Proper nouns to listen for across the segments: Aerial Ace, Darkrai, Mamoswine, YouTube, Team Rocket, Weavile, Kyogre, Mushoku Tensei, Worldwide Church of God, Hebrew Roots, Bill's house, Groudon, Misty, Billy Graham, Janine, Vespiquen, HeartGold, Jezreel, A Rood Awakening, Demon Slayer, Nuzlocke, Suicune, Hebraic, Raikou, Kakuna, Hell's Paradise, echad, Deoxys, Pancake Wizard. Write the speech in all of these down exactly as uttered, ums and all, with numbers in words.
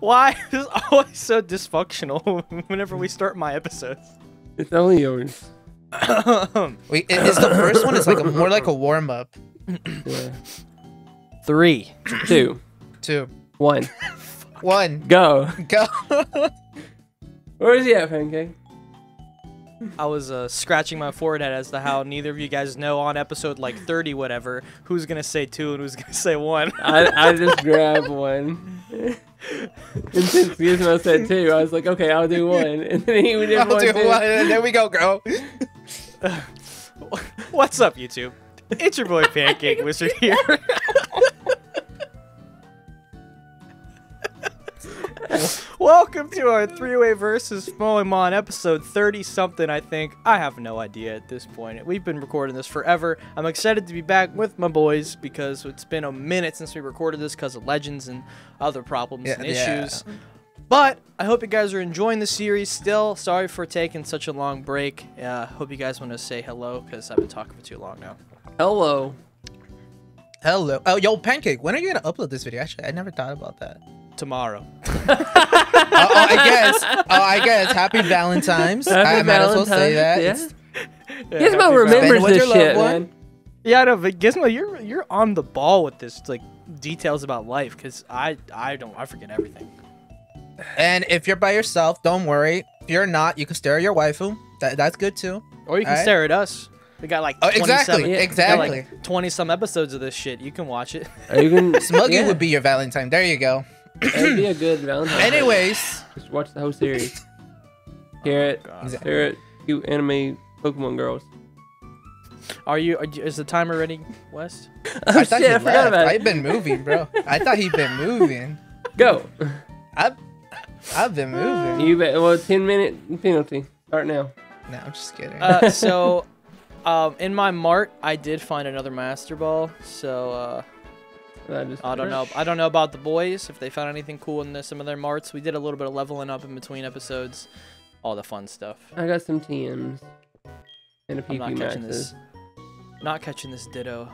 Why is it always so dysfunctional whenever we start my episodes? It's only yours. Wait, is the first one is like a, more like a warm up. Yeah. Three, two, two, one, one. Go, go. Where is he at, Pancake? I was uh, scratching my forehead as to how neither of you guys know on episode like thirty whatever who's gonna say two and who's gonna say one. I, I just grabbed one. And since he was said two, I was like, okay, I'll do one. And then he did I'll one. Do one. And there we go, girl. Uh, what's up, YouTube? It's your boy Pancake Wizard here. Welcome to our three-way versus Moemon episode thirty something, I think. I have no idea at this point. We've been recording this forever. I'm excited to be back with my boys because it's been a minute since we recorded this because of Legends and other problems yeah, and issues. Yeah. But I hope you guys are enjoying the series still. Sorry for taking such a long break. Uh, hope you guys want to say hello because I've been talking for too long now. Hello. Hello. Oh, yo, Pancake, when are you going to upload this video? Actually, I never thought about that. Tomorrow. uh, oh, I guess. Oh, I guess. Happy Valentine's. Happy I might Valentine's, as well say that. Yeah. Yeah, Gizmo remembers this your shit, man. Yeah, no, but Gizmo, you're you're on the ball with this, like details about life, because I I don't I forget everything. And if you're by yourself, don't worry. If you're not, you can stare at your waifu. That that's good too. Or you can All stare right? at us. We got like oh, exactly, yeah. exactly. We got like twenty some episodes of this shit. You can watch it. Or you can Smuggy yeah. would be your Valentine. There you go. That'd be a good Valentine's. Anyways, just watch the whole series. Carrot, oh, Carrot, you anime Pokemon girls. Are you? Are you is the timer ready, West? Oh, I thought shit, he I forgot about it. I've been moving, bro. I thought he'd been moving. Go. I've I've been moving. You bet. Well, ten minute penalty. Start now. No, I'm just kidding. Uh, so, um, in my mart, I did find another Master Ball. So. Uh, I, I don't know. I don't know about the boys if they found anything cool in the, some of their marts. We did a little bit of leveling up in between episodes, all the fun stuff. I got some T Ms and a P P not catching this. Not catching this Ditto.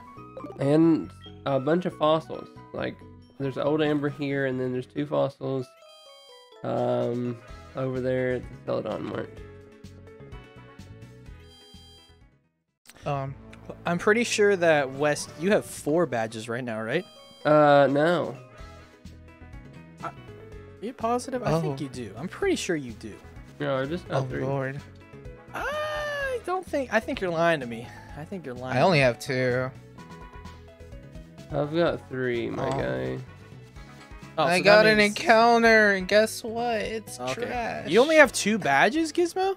And a bunch of fossils. Like there's old amber here, and then there's two fossils um, over there at the Celadon Mart. Um, I'm pretty sure that West, you have four badges right now, right? Uh, no. I, are you positive? Oh. I think you do. I'm pretty sure you do. No, I just got oh, three. Oh, Lord. I don't think... I think you're lying to me. I think you're lying. I only have two. I've got three, my oh. guy. Oh, I so got means... an encounter, and guess what? It's okay. trash. You only have two badges, Gizmo?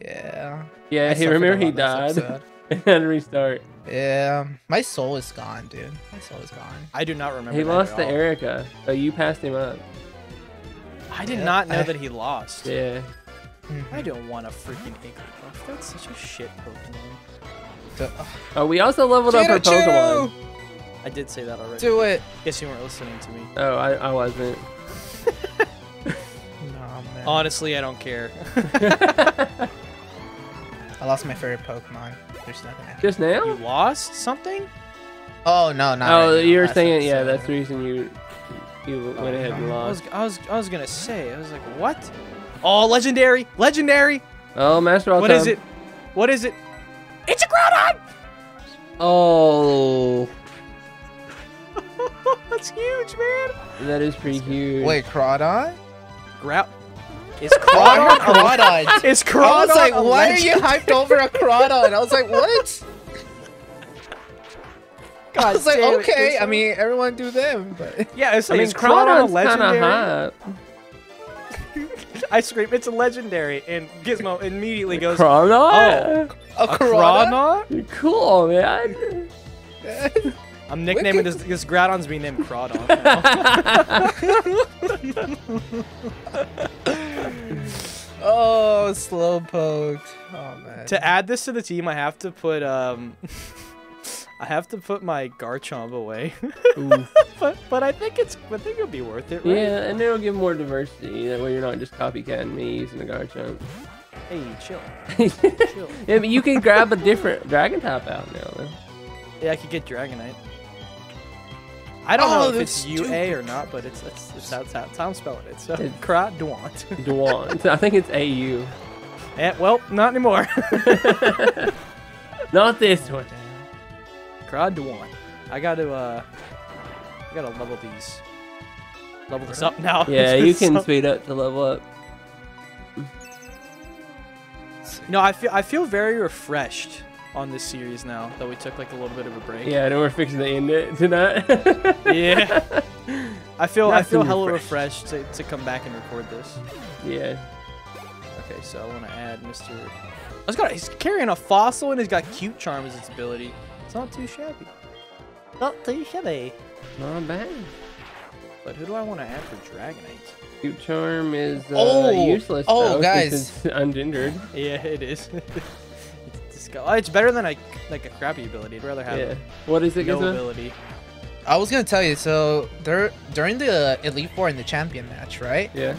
Yeah. Yeah, he, remember he died. And restart. Yeah, my soul is gone, dude. My soul is gone. I do not remember. He that lost at to all. Erica, so you passed him up. I did yeah, not know I... that he lost. Yeah. Mm-hmm. I don't want a freaking Inkruff. That's such a shit Pokemon. Oh, we also leveled Chino, up our Pokemon. Chino! I did say that already. Do it. Guess you weren't listening to me. Oh, I, I wasn't. Nah, man. Honestly, I don't care. I lost my favorite Pokemon. There's nothing happening. Just now? You lost something? Oh, no, not Oh, right you're saying, yeah, that's the reason you you oh, went ahead no. and lost. I was, I was I was gonna say, I was like, what? Oh, legendary! Legendary! Oh, Master All What time. is it? What is it? It's a Groudon! Oh. That's huge, man. That is pretty that's huge. Good. Wait, Groudon? Groudon? Is Crawdon? Crawdon. Is Crawdon? I was like, why are you hyped over a Crawdon? I was like, what? God, I was like, okay. It, I mean, everyone do them, but yeah, it's like, I mean, is Crawdon a legendary? I scream, it's a legendary, and Gizmo immediately goes, Crawdon? Oh, a Crawdon? Cool, man. I'm nicknaming this, this Groudon's being named Crawdon. Oh, Slowpoke. Oh, man. To add this to the team, I have to put, um... I have to put my Garchomp away. but but I think it's I think it'll be worth it, right? Yeah, and it'll give more diversity. That way you're not just copycatting me using the Garchomp. Hey, chill. Chill. Yeah, but you can grab a different Dragon type out now, though. Yeah, I could get Dragonite. I don't oh, know if it's stupid. U A or not, but it's it's, it's that's how Tom spelling it. So Krat Dwant. Dwant. I think it's A U. And, well, not anymore. Not this one. Krat Dwant. I got to uh, I got to level these. Level this up now. Yeah, you can so... speed up to level up. No, I feel I feel very refreshed on this series now that we took like a little bit of a break. Yeah, and we're fixing to end it tonight. Yeah, I feel Not I feel hella refreshed, refreshed to, to come back and record this. Yeah. Okay, so I want to add Mister I was gonna, he's carrying a fossil and he's got cute charm as its ability. It's not too shabby. Not too shabby. Not bad. But who do I want to add for Dragonite? Cute charm is uh, oh, useless. Oh, though, guys, it's ungendered. Yeah, it is. It's, oh, it's better than a, like a crappy ability. I'd rather have. Yeah. What is it? No ability. I was gonna tell you. So there, during the Elite Four and the Champion match, right? Yeah.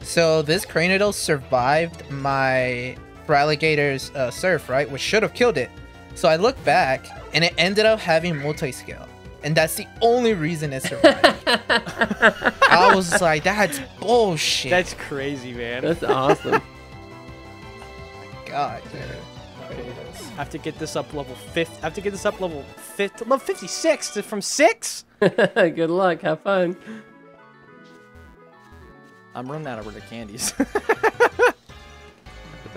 So this Cranidil survived my Feraligator's uh, Surf, right, which should have killed it. So I looked back, and it ended up having multi-scale. And that's the only reason it survived. I was like, that's bullshit. That's crazy, man. That's awesome. My God, dude. I have to get this up level fifty. I have to get this up level fifty. Level fifty-six to, from six. Good luck. Have fun. I'm running out of red candies.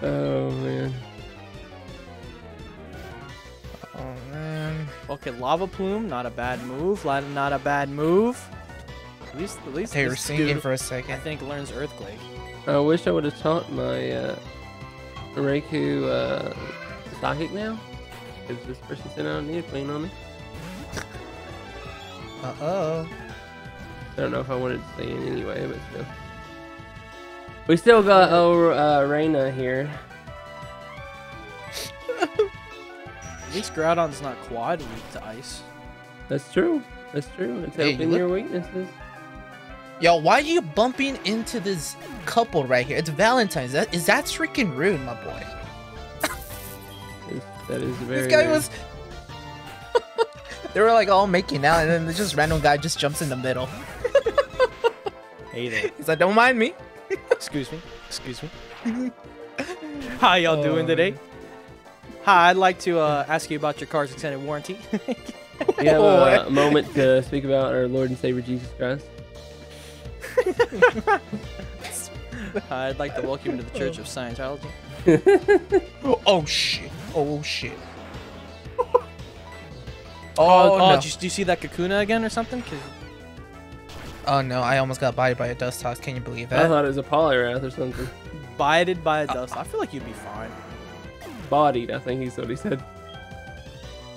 Oh man. Oh man. Okay, Lava Plume, not a bad move. Not a bad move. At least, at least. They were singing for a second. I think learns Earthquake. I wish I would have taught my uh, Raikou uh, Psychic now, because this person said I don't need a clean on me. Uh oh. I don't know if I wanted to say it anyway, but still. We still got oh uh, Reyna here. At least Groudon's not quad weak to ice. That's true. That's true. It's helping hey, you your weaknesses. Yo, why are you bumping into this couple right here? It's Valentine's. That is that's freaking rude, my boy. That is very. This guy rude. was. They were like all making out, and then this random guy just jumps in the middle. Hey there. He's like, don't mind me. Excuse me. Excuse me. How y'all oh. doing today? Hi, I'd like to uh, ask you about your car's extended warranty. We have a, a moment to speak about our Lord and Savior Jesus Christ. I'd like to welcome you to the Church of Scientology. oh, oh shit! Oh shit! oh, oh no. Do you, do you see that Kakuna again or something? Oh no! I almost got bodied by a dust toss. Can you believe that? I thought it was a Poliwrath or something. Bodied by a dust. Uh, I feel like you'd be fine. Bodied, I think he's what he said.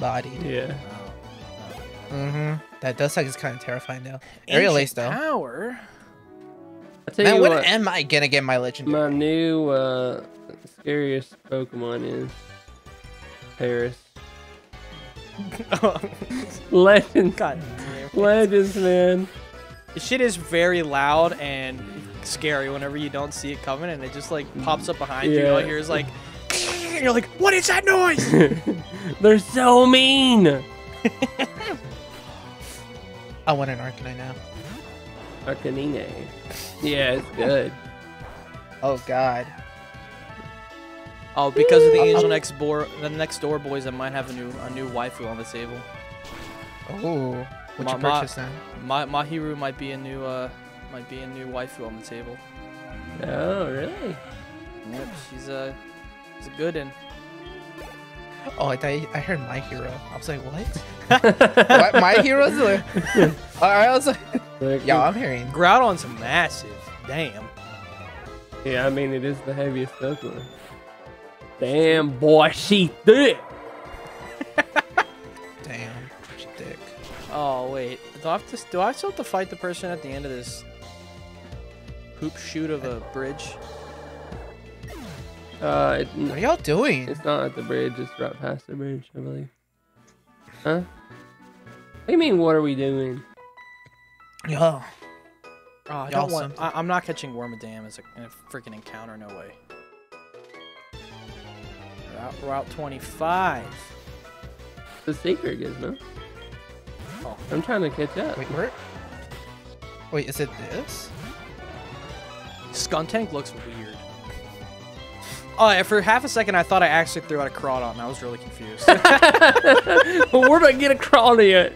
Bodied. Yeah. Mm-hmm. That does like is kind of terrifying now. Aerial Ace though. Power. Man, when what, am I gonna get my legendary? My new uh, scariest Pokemon is Paris. Legends. God damn. Legends, man. This shit is very loud and scary whenever you don't see it coming, and it just like pops up behind yeah. you. All you hear is like. And you're like, what is that noise? They're so mean. I want an Arcanine now. Arcanine. Yeah, it's good. Oh God. Oh, because of the angel next door, the next door boys, I might have a new a new waifu on the table. Oh, what you purchase then? My Mahiru might be a new uh might be a new waifu on the table. Oh really? Yep, she's a. Uh, It's a good one. Oh, I thought you, I heard My Hero. I was like, what? What? My Hero's like... Alright, I was like... Yo, I'm hearing... Groudon's massive. Damn. Yeah, I mean, it is the heaviest Pokemon. Damn, boy, she thick! Damn, she thick. Oh, wait. Do I, have to, do I still have to fight the person at the end of this... hoop shoot of a bridge? Uh, it, what are y'all doing? It's not at the bridge, it's right past the bridge, I believe. Huh? What do you mean, what are we doing? Yo. Oh, I don't want, I, I'm not catching Wormadam as a, a freaking encounter, no way. Route, route twenty-five. It's a secret, Gizmo. Oh. I'm trying to catch up. Wait, where? Wait, is it this? Skuntank looks weird. Oh, for half a second, I thought I actually threw out a Groudon, and I was really confused. But where do I get a Groudon yet?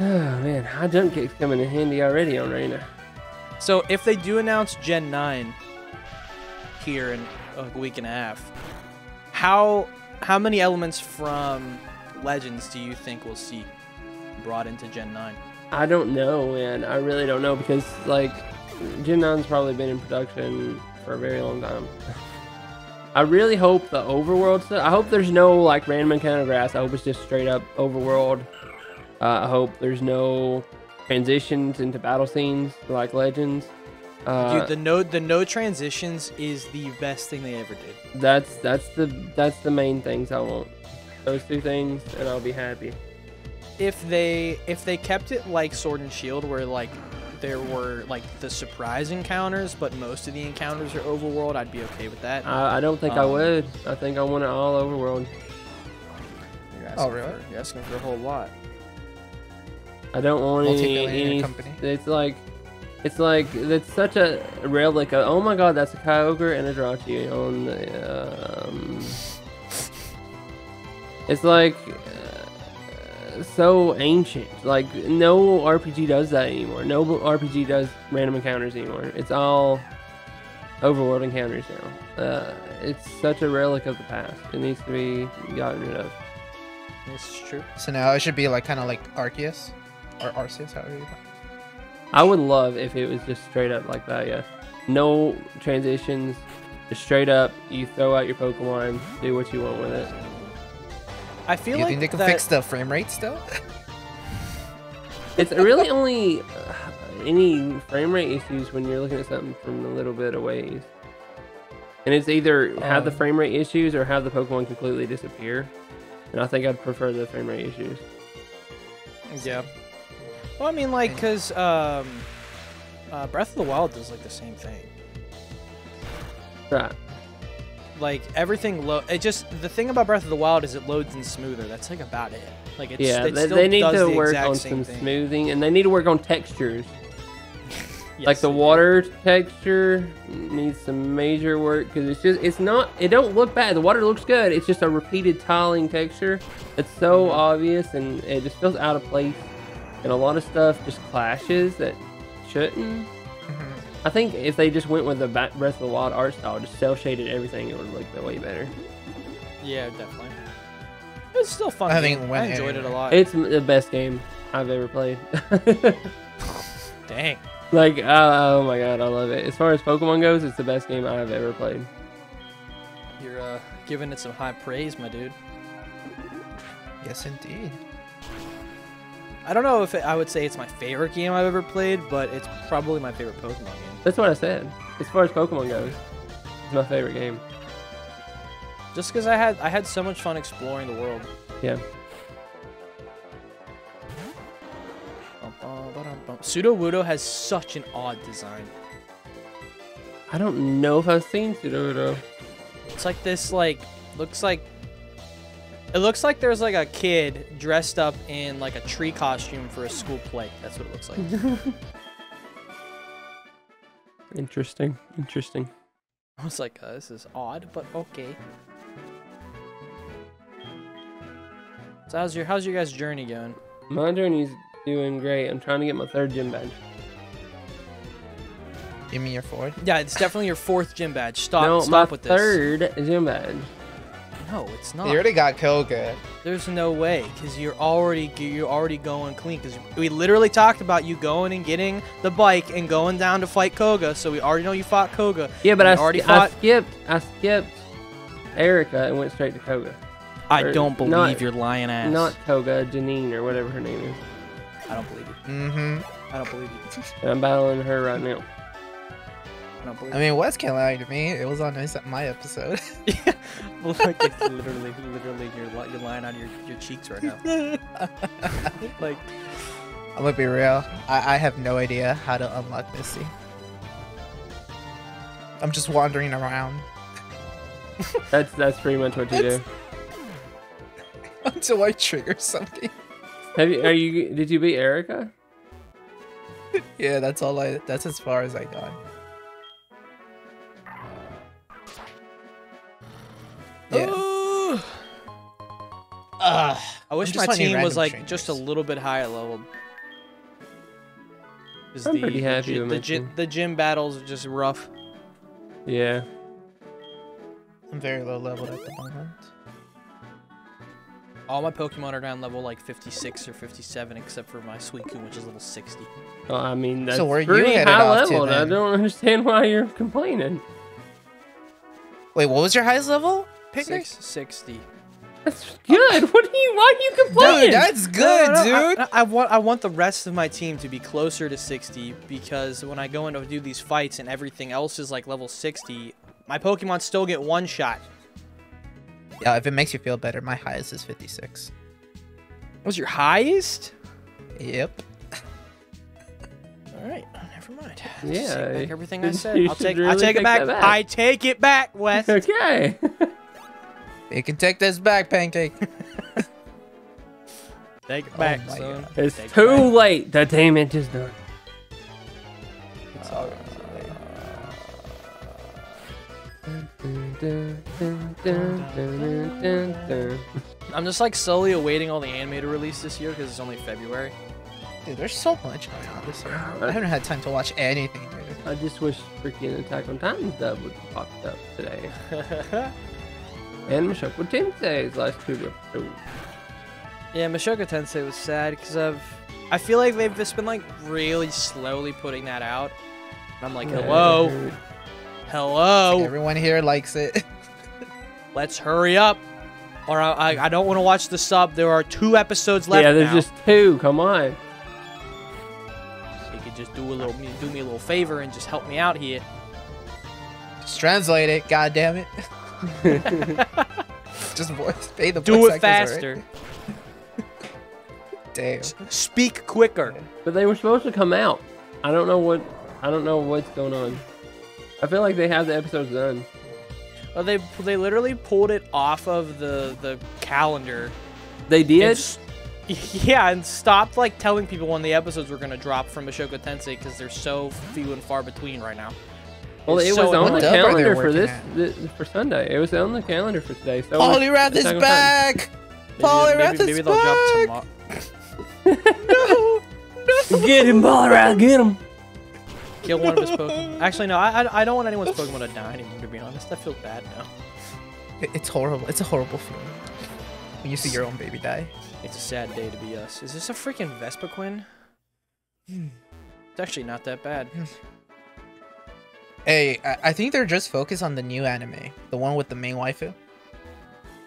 Oh, man, high jump kick's coming in handy already on Reyna. So if they do announce Gen nine here in a week and a half, how how many elements from Legends do you think we'll see brought into Gen nine? I don't know, man. I really don't know, because like Gen nine's probably been in production for a very long time. I really hope the overworld stuff. I hope there's no like random encounter grass. I hope it's just straight up overworld. Uh, I hope there's no transitions into battle scenes like Legends. Uh, Dude, the no the no transitions is the best thing they ever did. That's that's the that's the main things I want. Those two things, and I'll be happy. If they if they kept it like Sword and Shield, where like there were like the surprise encounters, but most of the encounters are overworld, I'd be okay with that. I, I don't think um, I would. I think I want it all overworld. You're asking, oh, really? For, you're asking for a whole lot. I don't want any, any it's like it's like it's such a relic of, oh my god, that's a Kyogre and a Jirachi on the, um, it's like uh, so ancient, like no R P G does that anymore. No R P G does random encounters anymore. It's all overworld encounters now. Uh, it's such a relic of the past. It needs to be gotten rid of. It's true. So now it should be like kind of like Arceus. Or Arceus, however you call it. I would love if it was just straight up like that, yeah. No transitions, just straight up, you throw out your Pokemon, do what you want with it. I feel you like you think they can that... fix the frame rate still? It's really only uh, any frame rate issues when you're looking at something from a little bit of ways. And it's either um, have the frame rate issues or have the Pokemon completely disappear. And I think I'd prefer the frame rate issues. Yeah. Well, I mean, like, because um, uh, Breath of the Wild does, like, the same thing. Right. Like, everything lo- It just... The thing about Breath of the Wild is it loads in smoother. That's, like, about it. Like, it's, yeah, it they, still they need does to the work on some thing. smoothing, and they need to work on textures. Yes, like, the water do. texture needs some major work, because it's just... It's not... It don't look bad. The water looks good. It's just a repeated tiling texture. It's so mm-hmm. obvious, and it just feels out of place. And a lot of stuff just clashes that shouldn't. Mm-hmm. I think if they just went with the Breath of the Wild art style, just cel-shaded everything, it would look way better. Yeah, definitely. It's still fun. I, think I enjoyed anyway. it a lot. It's the best game I've ever played. Dang. Like, uh, oh my god, I love it. As far as Pokemon goes, it's the best game I've ever played. You're uh, giving it some high praise, my dude. Yes, indeed. I don't know if it, I would say it's my favorite game I've ever played, but it's probably my favorite Pokemon game. That's what I said. As far as Pokemon goes, it's my favorite game. Just because I had I had so much fun exploring the world. Yeah. Sudowoodo has such an odd design. I don't know if I've seen Sudowoodo. It's like this, like, looks like... It looks like there's like a kid dressed up in like a tree costume for a school play. That's what it looks like. Interesting. Interesting. I was like, uh, this is odd, but okay. So how's your how's your guys' journey going? My journey's doing great. I'm trying to get my third gym badge. Give me your fourth? Yeah, it's definitely your fourth gym badge. Stop no, stop with this. No, my third gym badge. No, it's not. You already got Koga. There's no way, because you're already you're already going clean. Because we literally talked about you going and getting the bike and going down to fight Koga, so we already know you fought Koga. Yeah, but I, already sk fought I skipped I skipped Erica and went straight to Koga. I or, don't believe not, you're lying ass. Not Koga, Janine or whatever her name is. I don't believe you. Mm-hmm. I don't believe you. And I'm battling her right now. I, don't believe I mean, Wes can't lie to me. It was on my episode. Yeah, well, like it's literally, literally, you're you're lying on your your cheeks right now. Like, I'm gonna be real. I I have no idea how to unlock Misty. I'm just wandering around. That's that's pretty much what you do. until I trigger something. Have you? Are you? Did you beat Erica? Yeah, that's all I. That's as far as I got. Yeah. Oh. Uh, I wish my team was like trainers. just a little bit higher leveled. I'm the, pretty happy the, with the, gym, the gym battles are just rough. Yeah. I'm very low leveled at the moment. All my Pokemon are down level like fifty-six or fifty-seven, except for my Suicune, which is level sixty. Well, I mean, that's so where pretty you high leveled. To, I don't understand why you're complaining. Wait, what was your highest level? Picnic? six sixty. That's good. What do you? Why are you complaining? Dude, that's good, no, no, no, dude. I, I want, I want the rest of my team to be closer to sixty because when I go in to do these fights and everything else is like level sixty, my Pokemon still get one shot. Yeah, if it makes you feel better, my highest is fifty-six. Was your highest? Yep. All right. Never mind. Yeah. Take back everything I said. I'll take. Really I'll take, take it back. back. I take it back, Wes. Okay. You can take this back, Pancake. Take it back, oh son. God. It's take too it back. late. The damage is done. It's all right. I'm just like slowly awaiting all the anime to release this year because it's only February. Dude, there's so much going on this year. I haven't had time to watch anything, dude. I just wish freaking Attack on Titan dub would have popped up today. And Mushoku Tensei's last two. Yeah, Mushoku Tensei was sad because I've... I feel like they've just been like really slowly putting that out. And I'm like, hello. Nerd. Hello. Like everyone here likes it. Let's hurry up. Or I, I, I don't want to watch the sub. There are two episodes left. Yeah, there's now. just two. Come on. So you could just do, a little, do me a little favor and just help me out here. Just translate it, goddammit. Just voice, pay the Do voice it actors, faster. Right? Damn. S speak quicker. But they were supposed to come out. I don't know what. I don't know what's going on. I feel like they have the episodes done. Well, they they literally pulled it off of the the calendar. They did. And yeah, and stopped like telling people when the episodes were gonna drop from Mushoku Tensei because they're so few and far between right now. Well, it so was on the calendar for this, this for Sunday. It was on the calendar for today. So Poliwrath is back. Poliwrath is maybe back. Maybe they'll drop tomorrow. No, no. Get him, Poliwrath. Get him. Kill one no. of his Pokemon. Actually, no. I, I I don't want anyone's Pokemon to die anymore. To be honest, I feel bad now. It, it's horrible. It's a horrible feeling when you see your own baby die. It's a sad day to be us. Is this a freaking Vespiquen? Hmm. It's actually not that bad. Hmm. Hey, I think they're just focused on the new anime, the one with the main waifu.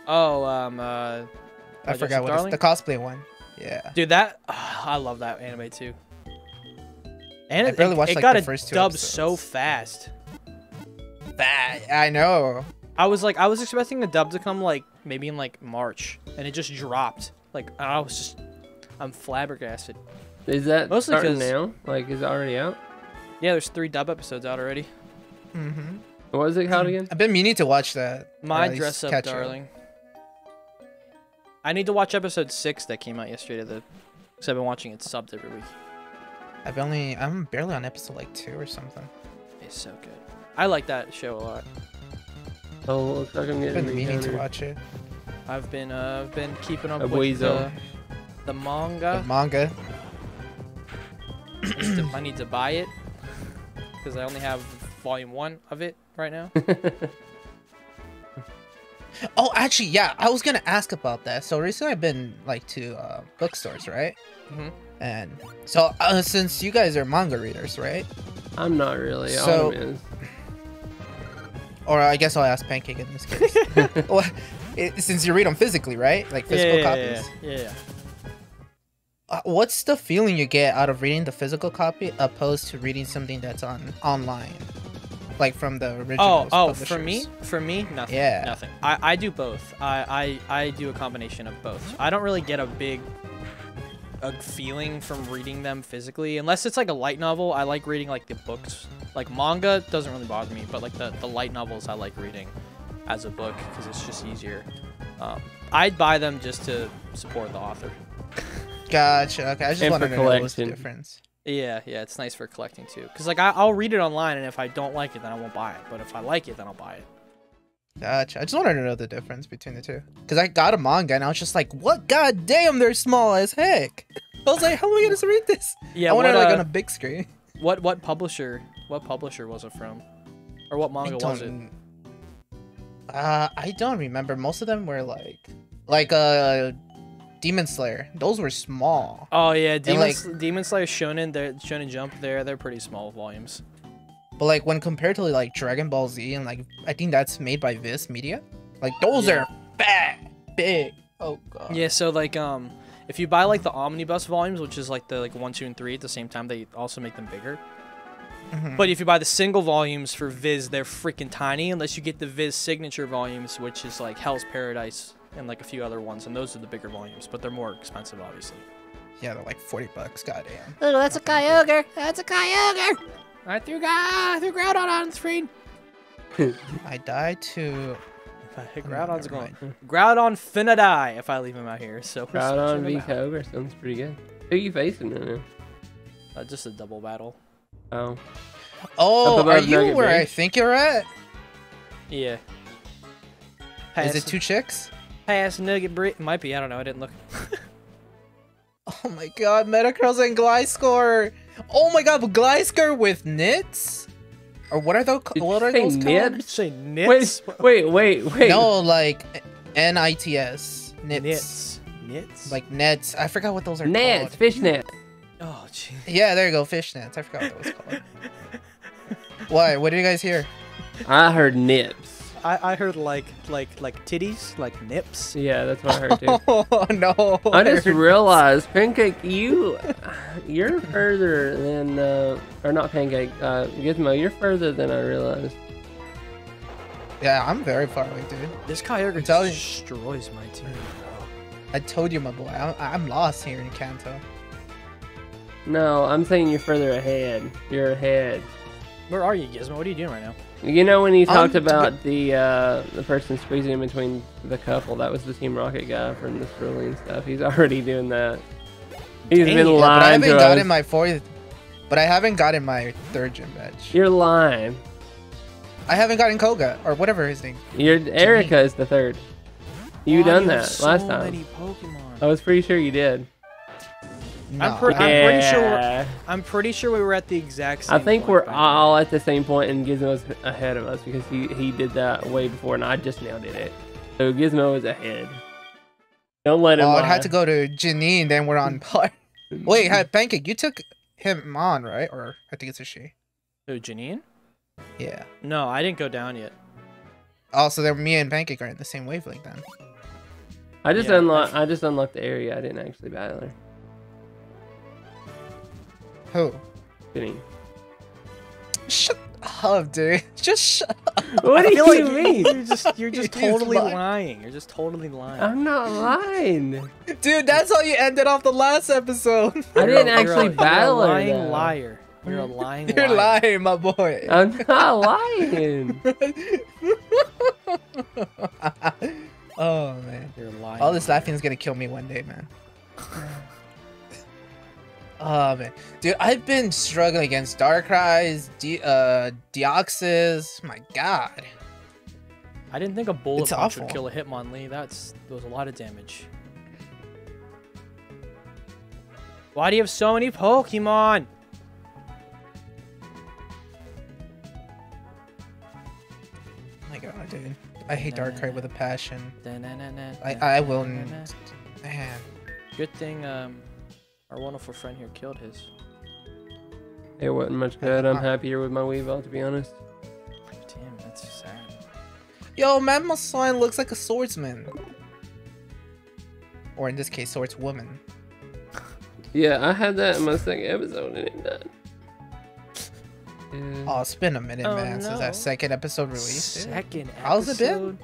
Oh, um, uh, I forgot what it's, the cosplay one. Yeah, dude, that oh, I love that anime too. And I it, barely watched it, like, it got the first two episodes. So fast. That I know. I was like, I was expecting the dub to come like maybe in like March, and it just dropped. Like I was just, I'm flabbergasted. Is that mostly starting now? Like, is it already out? Yeah, there's three dub episodes out already. Mm-hmm. What is it called again? I've been meaning to watch that. My Dress-Up Darling. I need to watch episode six that came out yesterday. The because I've been watching it subbed every week. I've only I'm barely on episode like two or something. It's so good. I like that show a lot. Oh, looks like I'm getting I've been meaning to watch it. I've been uh been keeping up with the, the manga. The manga. I need to buy it. Because I only have volume one of it right now. Oh, actually, yeah, I was gonna ask about that. So recently, I've been like to uh, bookstores, right? Mm-hmm. And so, uh, since you guys are manga readers, right? I'm not really. So, oh, or I guess I'll ask Pancake in this case. Well, it, since you read them physically, right? Like physical yeah, yeah, copies. Yeah. yeah, yeah. Uh, what's the feeling you get out of reading the physical copy opposed to reading something that's on online, like from the original? Oh, oh, for me, for me, nothing. Yeah, nothing. I, I do both. I, I, I do a combination of both. I don't really get a big, a feeling from reading them physically, unless it's like a light novel. I like reading like the books, like manga doesn't really bother me, but like the the light novels I like reading as a book because it's just easier. Um, I'd buy them just to support the author. Gotcha. Okay, I just wanted to know what's the difference. Yeah, yeah, it's nice for collecting too. Cause like I, I'll read it online, and if I don't like it, then I won't buy it. But if I like it, then I'll buy it. Gotcha. I just wanted to know the difference between the two. Cause I got a manga, and I was just like, "What? God damn, they're small as heck." I was like, "How am I gonna read this?" Yeah, I wanted what, uh, like on a big screen. What what publisher? What publisher was it from? Or what manga was it? Uh, I don't remember. Most of them were like, like uh, Demon Slayer. Those were small. Oh yeah, Demon like, Demon Slayer Shonen, they're Shonen Jump. There, they're pretty small volumes. But like when compared to like Dragon Ball Z and like I think that's made by Viz Media. Like those yeah. are fat, big. Oh god. Yeah. So like um, if you buy like the omnibus volumes, which is like the like one, two, and three at the same time, they also make them bigger. Mm-hmm. But if you buy the single volumes for Viz, they're freaking tiny, unless you get the Viz signature volumes, which is like Hell's Paradise and like a few other ones, and those are the bigger volumes, but they're more expensive, obviously. Yeah, they're like forty bucks, goddamn. Oh, that's a Kyogre! That's a Kyogre! I threw, I threw Groudon on the screen! I died to... Groudon's going... Groudon finna die if I leave him out here, so... Groudon v Kyogre sounds pretty good. Who are you facing right now? Uh, just a double battle. Oh. Oh, are you where range? I think you're at? Yeah. Pass Is it two chicks? Pass Nugget Bri- Might be, I don't know, I didn't look. Oh my god, Metacross and Gliscor! Oh my god, Gliscor with nits? Or what are those Did What are those called? Say nits? Wait, wait, wait, wait. No, like N I T S. Nits. Nits? Like nets. I forgot what those are nets, called. Nets, fish nets. Oh, jeez. Yeah, there you go, fishnets. I forgot what that was called. Why? What did you guys hear? I heard nips. I, I heard like like like titties, like nips. Yeah, that's what I heard too. Oh no! I, I just realized, nips. Pancake, you you're further than uh, or not Pancake, uh, Gizmo. You're further than I realized. Yeah, I'm very far away, dude. This Kyogre destroys my team. I told you, my boy. I'm, I'm lost here in Kanto. No, I'm saying you're further ahead. You're ahead. Where are you, Gizmo? What are you doing right now? You know when he talked um, about the uh, the person squeezing in between the couple? That was the Team Rocket guy from the Cerulean stuff. He's already doing that. He's dang, been lying. But I haven't to gotten us. my fourth. But I haven't gotten my third gym badge. You're lying. I haven't gotten Koga or whatever his name. Your Erica is the third. You Why done that so last time? I was pretty sure you did. No, I'm, pre yeah. I'm pretty sure. I'm pretty sure we were at the exact same. I think point we're all at the same point, and Gizmo's ahead of us because he he did that way before, and I just now did it. So Gizmo is ahead. Don't let him. Oh, I had to go to Janine. Then we're on par. Wait, Pancake, you took him on, right? Or I think it's a she. Who, Janine? Yeah. No, I didn't go down yet. Oh, so then me and Pancake are in the same wavelength then. I just yeah, unlocked. I just unlocked the area. I didn't actually battle her. Who? Janine. Shut up, dude. Just shut up. What do you like mean? You're just, you're just totally lying. lying. You're just totally lying. I'm not lying. Dude, that's how you ended off the last episode. I didn't actually battle her. You're a lying liar. You're a lying liar. You're lying, my boy. I'm not lying. Oh, man. You're lying. All this laughing is going to kill me one day, man. Oh man, dude, I've been struggling against Darkrai, De uh, Deoxys. My God, I didn't think a bullet punch would kill a Hitmonlee. That's that was a lot of damage. Why do you have so many Pokemon? Oh my God, dude, I hate Darkrai with a passion. I I will, man. Good thing, um. our wonderful friend here killed his. It wasn't much good. I'm happier with my Weavile, to be honest. Damn, that's sad. Yo, Mamoswine looks like a swordsman. Or in this case, swordswoman. Yeah, I had that in my second episode and it died. Yeah. Oh, it's been a minute, oh, man, no. since that second episode released. Second episode? How's it been?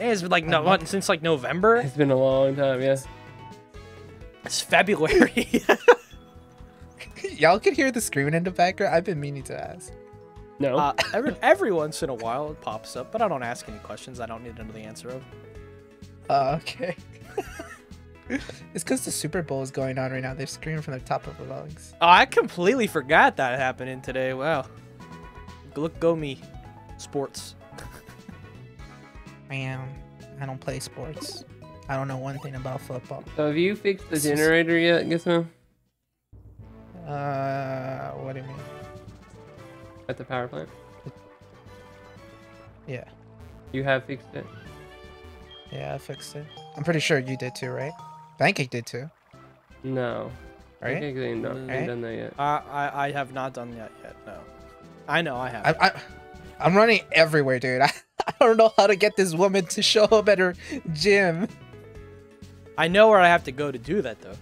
Yeah, it's been like, no, what, since like November? It's been a long time, yeah. It's February. Y'all can hear the screaming in the background. I've been meaning to ask. No. Uh, every, every once in a while it pops up, but I don't ask any questions I don't need to know the answer of. Uh, okay. It's because the Super Bowl is going on right now. They're screaming from the top of their lungs. Oh, I completely forgot that happening today. Wow. Look, go me. Sports. Man, I don't play sports. I don't know one thing about football. So have you fixed the generator yet, Gizmo? Uh, what do you mean? At the power plant? Yeah. You have fixed it? Yeah, I fixed it. I'm pretty sure you did too, right? Pancake did too. No. Right? Pancake ain't done, right? ain't done that yet. I, I I have not done that yet, no. I know I have. I, I, I'm running everywhere, dude. I, I don't know how to get this woman to show up at her gym. I know where I have to go to do that, though.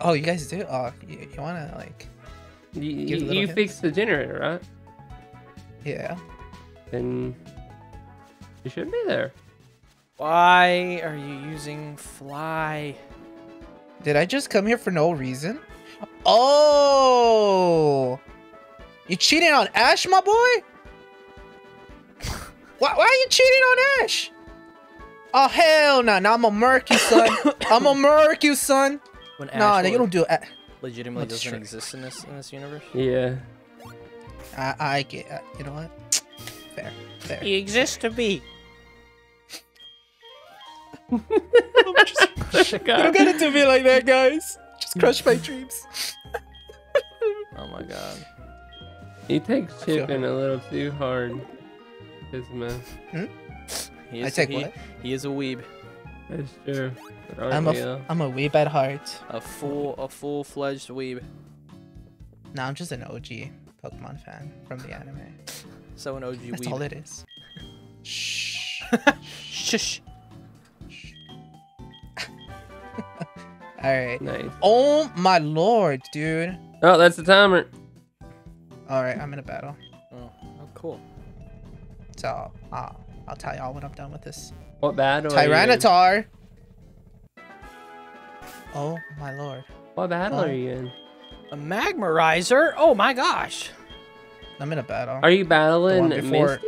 Oh, you guys do? Oh, you, you want to, like... You, you fixed the generator, right? Yeah. Then you should be there. Why are you using fly? Did I just come here for no reason? Oh! You cheating on Ash, my boy? Why, why are you cheating on Ash? Oh, hell no. Nah. Nah, I'm gonna murk you, son. I'm gonna murk you, son. When Ash nah, you don't do it. Legitimately That's doesn't true. exist in this in this universe. Yeah. I, I get uh, You know what? Fair. Fair. He exists to be. Don't get it to me like that, guys. Just crush my dreams. Oh my god. He takes chipping a little too hard. His mess. Hmm? He is, I take he, what? He is a weeb. That's true. I'm a, I'm a weeb at heart. A full, a full-fledged weeb. Nah, I'm just an O G Pokemon fan from the anime. So an O G That's weeb. That's all it is. Shh. Shush. Alright. Nice. Oh my lord, dude. Oh, that's the timer. Alright, I'm in a battle. Oh, oh cool. So, uh, I'll tell y'all when I'm done with this. What battle? Tyranitar. Oh my lord. What battle oh. are you in? A Magmarizer? Oh my gosh. I'm in a battle. Are you battling before... Misty?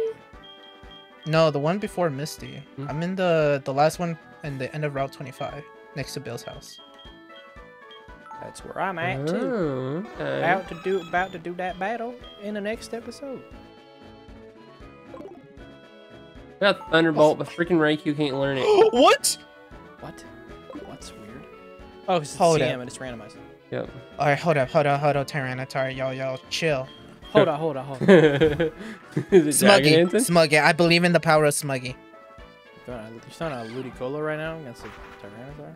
No, the one before Misty. Hmm? I'm in the the last one in the end of Route twenty-five, next to Bill's house. That's where I'm at too. Oh, okay. About to do about to do that battle in the next episode. Not Thunderbolt, but freaking Raikou can't learn it. What? What? What's weird? Oh, it's C M and it's randomized. Yep. All right, hold up, hold up, hold up, Tyranitar, y'all, y'all, chill. Hold up, hold up, hold up. Smuggy, Smuggy, I believe in the power of Smuggy. You're throwing a Ludicolo right now against Tyranitar?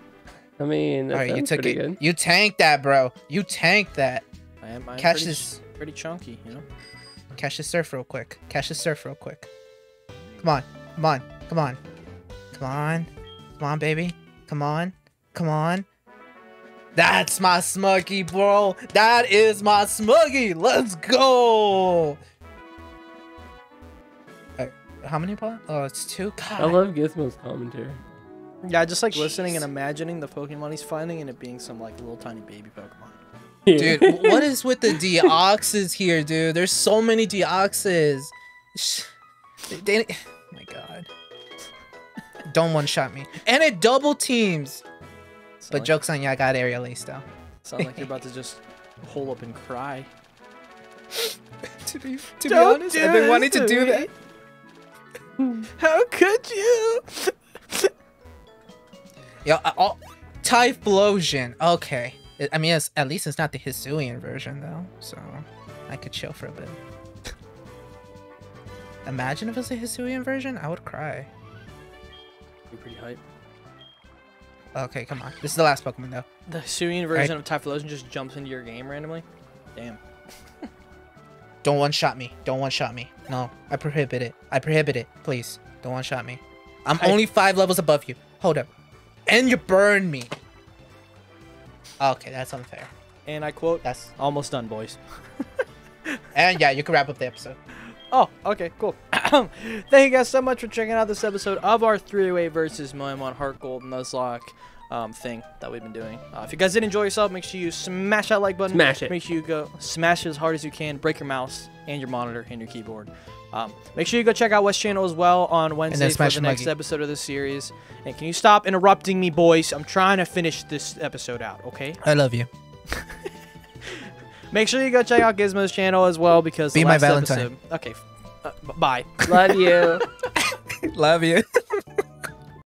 I mean, that All right, you took it. Good. You tanked that, bro. You tanked that. I am. I'm Catch pretty, this. Pretty chunky, you know. Catch the surf real quick. Catch the surf real quick. Come on, come on, come on, come on, come on, baby, come on, come on. That's my Smuggy, bro. That is my Smuggy. Let's go. Right. How many points? Oh, it's two. God. I love Gizmo's commentary. Yeah, just like Jeez. listening and imagining the Pokemon he's finding and it being some like little tiny baby Pokemon. Yeah. Dude, what is with the Deoxys here, dude? There's so many Deoxys. They, oh my god. Don't one-shot me. And it double teams. Sound but like, joke's on you, I got aerial ace though. Sound like you're about to just hole up and cry. to be, to be honest, I've been wanting to, to do that. How could you? Yo, uh, oh, Typhlosion. Okay. I mean, it's, at least it's not the Hisuian version though, so I could chill for a bit. Imagine if it's a Hisuian version, I would cry. You're pretty hype. Okay, come on. This is the last Pokemon though. The Hisuian version right. of Typhlosion just jumps into your game randomly? Damn. Don't one-shot me. Don't one-shot me. No, I prohibit it. I prohibit it. Please, don't one-shot me. I'm I... only five levels above you. Hold up. And you burn me. Okay, that's unfair. And I quote, that's almost done, boys. And yeah, you can wrap up the episode. Oh, okay, cool. Thank you guys so much for checking out this episode of our three-way versus Moemon Heart Gold Nuzlocke um, thing that we've been doing. Uh, if you guys did enjoy yourself, make sure you smash that like button. Smash it. Make sure you go smash it as hard as you can. Break your mouse and your monitor and your keyboard. Um, make sure you go check out West Channel as well on Wednesday for the next episode of the series. And can you stop interrupting me, boys? I'm trying to finish this episode out, okay? I love you. Make sure you go check out Gizmo's channel as well, because be the last my Valentine. Episode. Okay, uh, bye. Love you. Love you.